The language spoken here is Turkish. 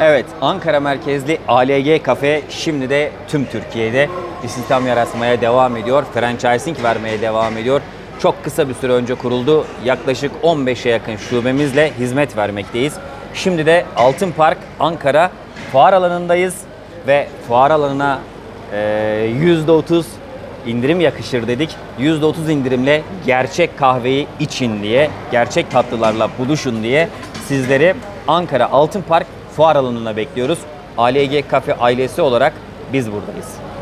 Evet, Ankara merkezli ALG Coffee şimdi de tüm Türkiye'de istihdam yaratmaya devam ediyor. Franchising vermeye devam ediyor. Çok kısa bir süre önce kuruldu. Yaklaşık 15'e yakın şubemizle hizmet vermekteyiz. Şimdi de Altınpark, Ankara fuar alanındayız ve fuar alanına %30 indirim yakışır dedik. %30 indirimle gerçek kahveyi için diye, gerçek tatlılarla buluşun diye sizleri Ankara Altınpark fuar alanına bekliyoruz. ALG Coffee ailesi olarak biz buradayız.